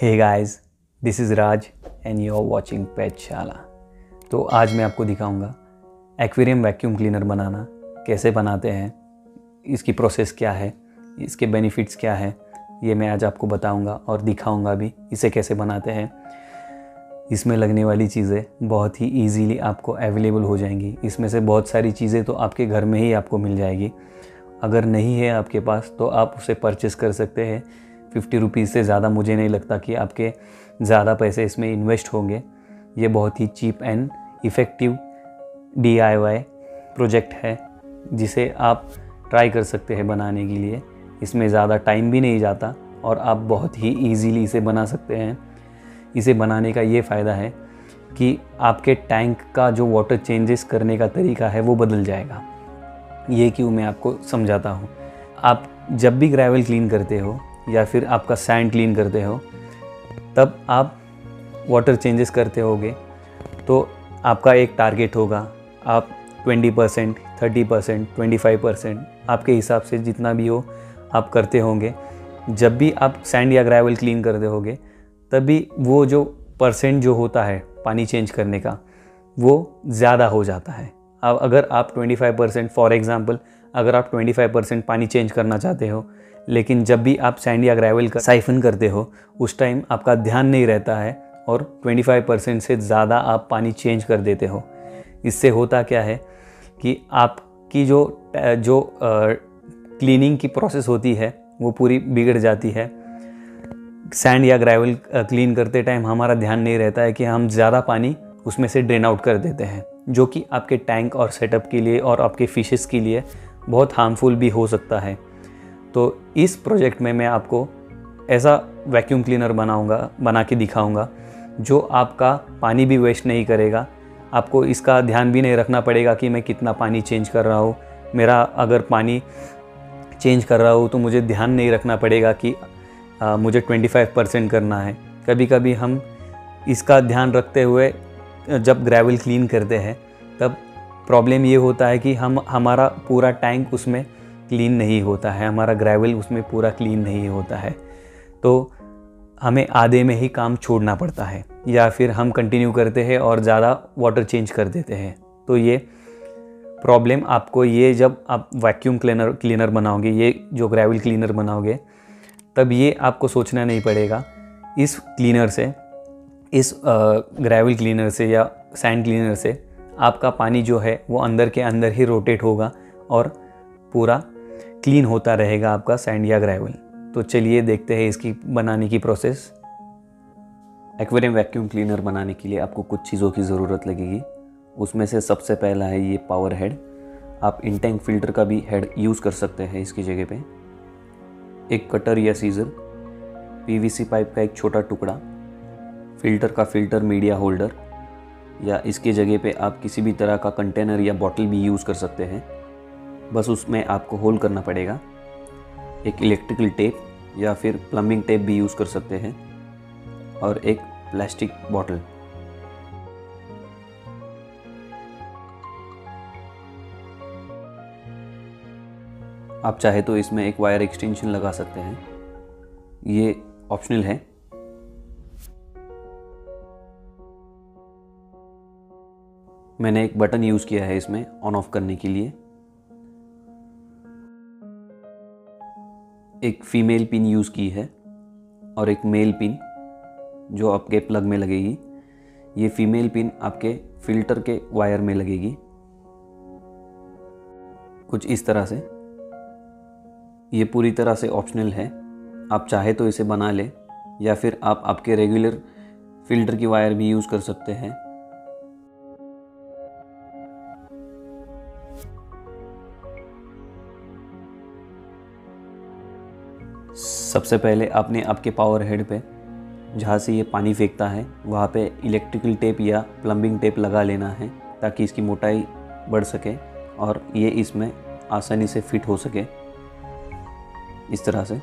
Hey guys, this is Raj and you are watching pet Shala. तो आज मैं आपको दिखाऊंगा एक्वेरियम वैक्यूम क्लीनर बनाना कैसे बनाते हैं, इसकी प्रोसेस क्या है, इसके बेनिफिट्स क्या है, ये मैं आज आपको बताऊंगा और दिखाऊंगा भी इसे कैसे बनाते हैं। इसमें लगने वाली चीज़ें बहुत ही ईजीली आपको अवेलेबल हो जाएंगी। इसमें से बहुत सारी चीज़ें तो आपके घर में ही आपको मिल जाएगी। अगर नहीं है आपके पास तो आप उसे परचेस कर सकते हैं। 50 रुपीज़ से ज़्यादा मुझे नहीं लगता कि आपके ज़्यादा पैसे इसमें इन्वेस्ट होंगे। ये बहुत ही cheap and effective DIY project है जिसे आप ट्राई कर सकते हैं बनाने के लिए। इसमें ज़्यादा टाइम भी नहीं जाता और आप बहुत ही ईजीली इसे बना सकते हैं। इसे बनाने का ये फ़ायदा है कि आपके टैंक का जो वाटर चेंजेस करने का तरीका है वो बदल जाएगा। ये क्यों मैं आपको समझाता हूँ। आप जब भी ग्रेवल क्लीन करते हो या फिर आपका सैंड क्लीन करते हो तब आप वाटर चेंजेस करते होगे, तो आपका एक टारगेट होगा। आप 20%, 30%, 25% आपके हिसाब से जितना भी हो आप करते होंगे। जब भी आप सैंड या ग्रेवल क्लीन करते होगे तभी वो जो परसेंट जो होता है पानी चेंज करने का वो ज़्यादा हो जाता है। अब अगर आप 25% फॉर एग्ज़ाम्पल अगर आप 25% पानी चेंज करना चाहते हो, लेकिन जब भी आप सैंड या ग्रेवल का साइफन करते हो उस टाइम आपका ध्यान नहीं रहता है और 25% से ज़्यादा आप पानी चेंज कर देते हो। इससे होता क्या है कि आपकी जो क्लीनिंग की प्रोसेस होती है वो पूरी बिगड़ जाती है। सैंड या ग्रेवल क्लीन करते टाइम हमारा ध्यान नहीं रहता है कि हम ज़्यादा पानी उसमें से ड्रेन आउट कर देते हैं, जो कि आपके टैंक और सेटअप के लिए और आपके फिशेस के लिए बहुत हार्मफुल भी हो सकता है। तो इस प्रोजेक्ट में मैं आपको ऐसा वैक्यूम क्लीनर बना के दिखाऊंगा जो आपका पानी भी वेस्ट नहीं करेगा। आपको इसका ध्यान भी नहीं रखना पड़ेगा कि मैं कितना पानी चेंज कर रहा हूँ। मेरा अगर पानी चेंज कर रहा हूँ तो मुझे ध्यान नहीं रखना पड़ेगा कि मुझे 25% करना है। कभी कभी हम इसका ध्यान रखते हुए जब ग्रेवल क्लीन करते हैं तब प्रॉब्लम ये होता है कि हमारा पूरा टैंक उसमें क्लीन नहीं होता है, हमारा ग्रेवल उसमें पूरा क्लीन नहीं होता है, तो हमें आधे में ही काम छोड़ना पड़ता है या फिर हम कंटिन्यू करते हैं और ज़्यादा वाटर चेंज कर देते हैं। तो ये प्रॉब्लम आपको ये जब आप वैक्यूम क्लीनर बनाओगे, ये जो ग्रेवल क्लीनर बनाओगे, तब ये आपको सोचना नहीं पड़ेगा। इस क्लीनर से, इस ग्रेवल क्लीनर से या सैंड क्लीनर से आपका पानी जो है वो अंदर के अंदर ही रोटेट होगा और पूरा क्लीन होता रहेगा आपका सैंड या ग्रेवल। तो चलिए देखते हैं इसकी बनाने की प्रोसेस। एक्वेरियम वैक्यूम क्लीनर बनाने के लिए आपको कुछ चीज़ों की ज़रूरत लगेगी। उसमें से सबसे पहला है ये पावर हेड। आप इनटैंक फिल्टर का भी हेड यूज़ कर सकते हैं इसकी जगह पे। एक कटर या सीजर, PVC पाइप का एक छोटा टुकड़ा, फिल्टर का फिल्टर मीडिया होल्डर, या इसके जगह पे आप किसी भी तरह का कंटेनर या बॉटल भी यूज़ कर सकते हैं। बस उसमें आपको होल करना पड़ेगा। एक इलेक्ट्रिकल टेप या फिर प्लम्बिंग टेप भी यूज़ कर सकते हैं और एक प्लास्टिक बॉटल। आप चाहे तो इसमें एक वायर एक्सटेंशन लगा सकते हैं, ये ऑप्शनल है। मैंने एक बटन यूज़ किया है इसमें ऑन ऑफ करने के लिए। एक फीमेल पिन यूज़ की है और एक मेल पिन जो आपके प्लग में लगेगी। ये फीमेल पिन आपके फिल्टर के वायर में लगेगी कुछ इस तरह से। ये पूरी तरह से ऑप्शनल है, आप चाहे तो इसे बना लें या फिर आप आपके रेगुलर फिल्टर की वायर भी यूज़ कर सकते हैं। सबसे पहले आपने आपके पावर हेड पे जहाँ से ये पानी फेंकता है वहाँ पे इलेक्ट्रिकल टेप या प्लम्बिंग टेप लगा लेना है ताकि इसकी मोटाई बढ़ सके और ये इसमें आसानी से फिट हो सके इस तरह से।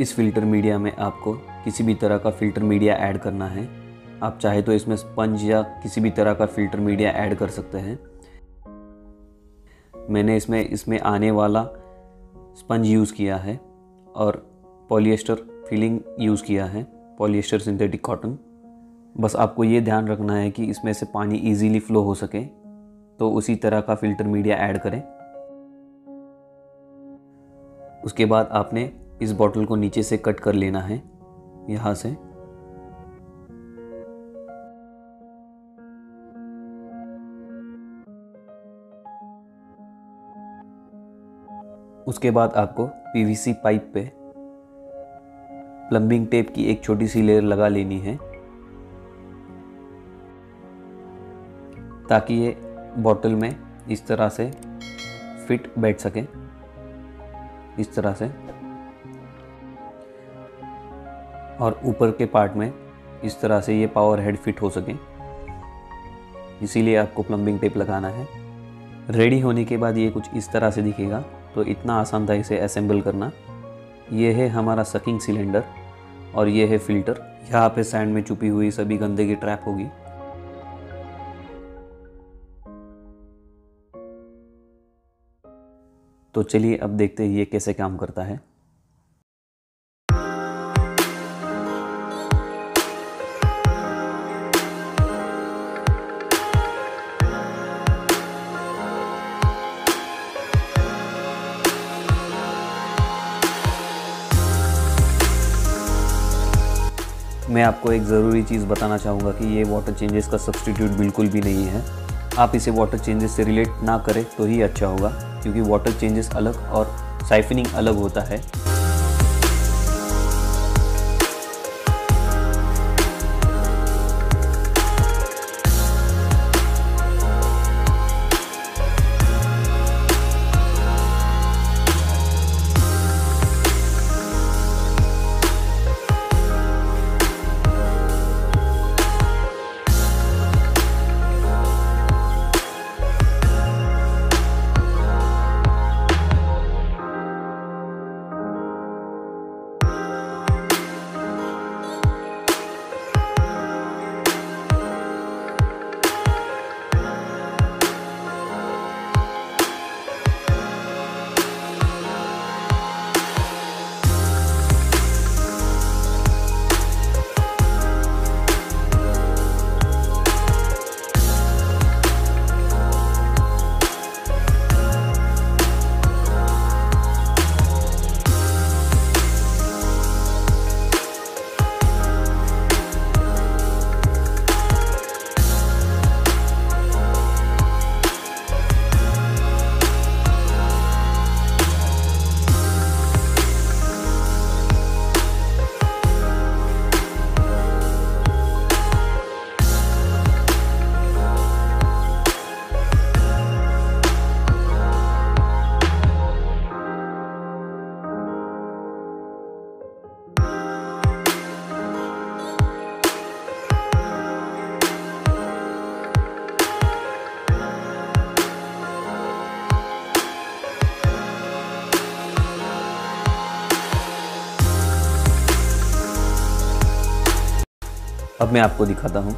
इस फिल्टर मीडिया में आपको किसी भी तरह का फिल्टर मीडिया ऐड करना है। आप चाहे तो इसमें स्पंज या किसी भी तरह का फिल्टर मीडिया ऐड कर सकते हैं। मैंने इसमें आने वाला स्पंज यूज़ किया है और पॉलिएस्टर फिलिंग यूज़ किया है, पॉलिएस्टर सिंथेटिक कॉटन। बस आपको ये ध्यान रखना है कि इसमें से पानी इजीली फ़्लो हो सके, तो उसी तरह का फ़िल्टर मीडिया ऐड करें। उसके बाद आपने इस बॉटल को नीचे से कट कर लेना है, यहाँ से। उसके बाद आपको पीवीसी पाइप पे प्लम्बिंग टेप की एक छोटी सी लेयर लगा लेनी है, ताकि ये बॉटल में इस तरह से फिट बैठ सके, इस तरह से। और ऊपर के पार्ट में इस तरह से ये पावर हेड फिट हो सके, इसीलिए आपको प्लम्बिंग टेप लगाना है। रेडी होने के बाद ये कुछ इस तरह से दिखेगा। तो इतना आसान था इसे असेंबल करना। ये है हमारा सकिंग सिलेंडर और ये है फ़िल्टर। यहाँ पे सैंड में छुपी हुई सभी गंदे की ट्रैप होगी। तो चलिए अब देखते हैं ये कैसे काम करता है। मैं आपको एक ज़रूरी चीज़ बताना चाहूँगा कि ये वाटर चेंजेस का सब्स्टिट्यूट बिल्कुल भी नहीं है। आप इसे वाटर चेंजेस से रिलेट ना करें तो ही अच्छा होगा, क्योंकि वाटर चेंजेस अलग और साइफनिंग अलग होता है। अब मैं आपको दिखाता हूँ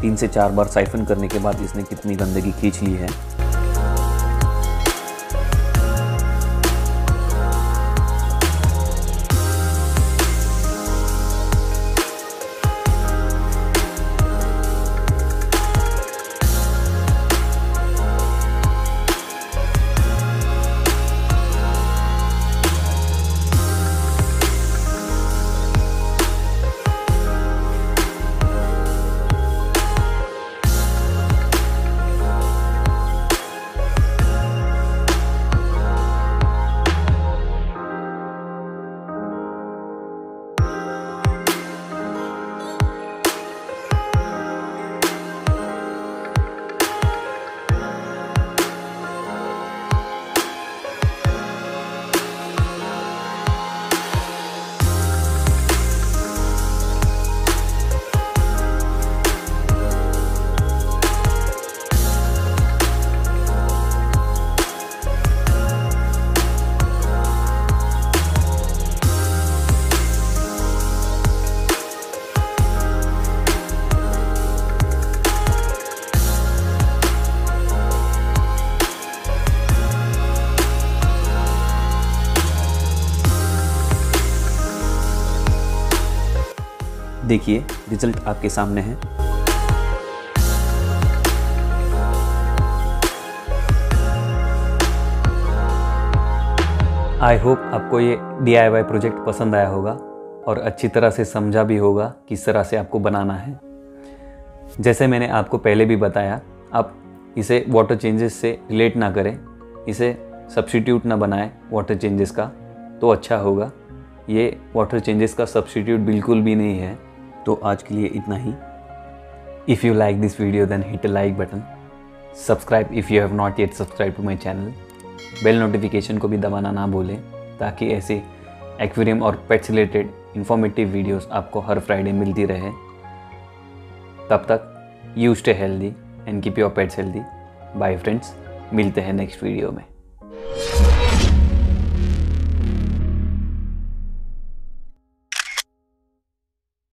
3 से 4 बार साइफन करने के बाद इसने कितनी गंदगी खींच ली है। देखिए रिजल्ट आपके सामने है। आई होप आपको ये DIY प्रोजेक्ट पसंद आया होगा और अच्छी तरह से समझा भी होगा किस तरह से आपको बनाना है। जैसे मैंने आपको पहले भी बताया, आप इसे वाटर चेंजेस से रिलेट ना करें, इसे सब्स्टिट्यूट ना बनाएं वाटर चेंजेस का, तो अच्छा होगा। ये वाटर चेंजेस का सब्स्टिट्यूट बिल्कुल भी नहीं है। तो आज के लिए इतना ही। If you like this video then hit a like button, subscribe if you have not yet subscribe to my channel, bell notification को भी दबाना ना भूलें ताकि ऐसे एक्वेरियम और पेट्स रिलेटेड इन्फॉर्मेटिव वीडियोस आपको हर फ्राइडे मिलती रहे। तब तक you stay healthy and keep your pets healthy. Bye friends, मिलते हैं नेक्स्ट वीडियो में।